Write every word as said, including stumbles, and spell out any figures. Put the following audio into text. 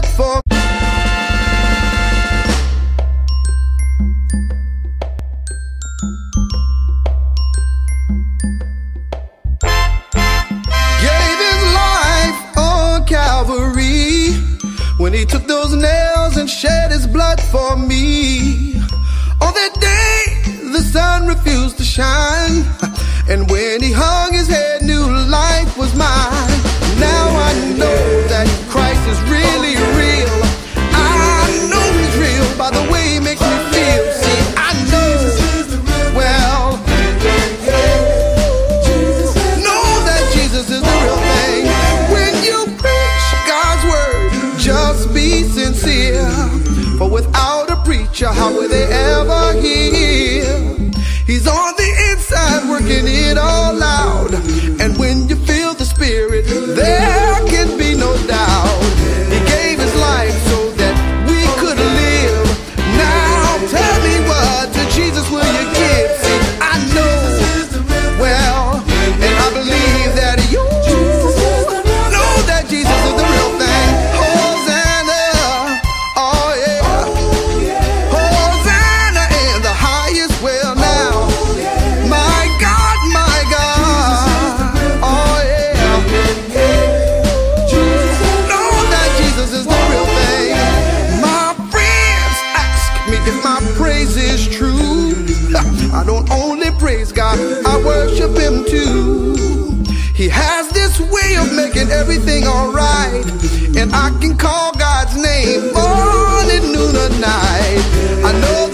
het voor. Gave his life on Calvary, when he took those nails and shed his blood for me. On that day the sun refused to shine, and when he hung his head, new life was mine. Now I know that Christ is really real. I know he's real by the way he makes me feel. See, I know, well, know that Jesus is the real thing. When you preach God's word, just be sincere, for without a preacher, how will they ever hear? He's on the inside, working it all out. And when you feel the Spirit, there can be no doubt. He gave his life so that we could live. Now tell me what to Jesus will you give? See, I know, well, and I believe that you know that Jesus is the real thing. Hosanna, oh yeah, Hosanna in the highest well. I don't only praise God, I worship him too. He has this way of making everything alright, and I can call God's name morning, noon, or night. I know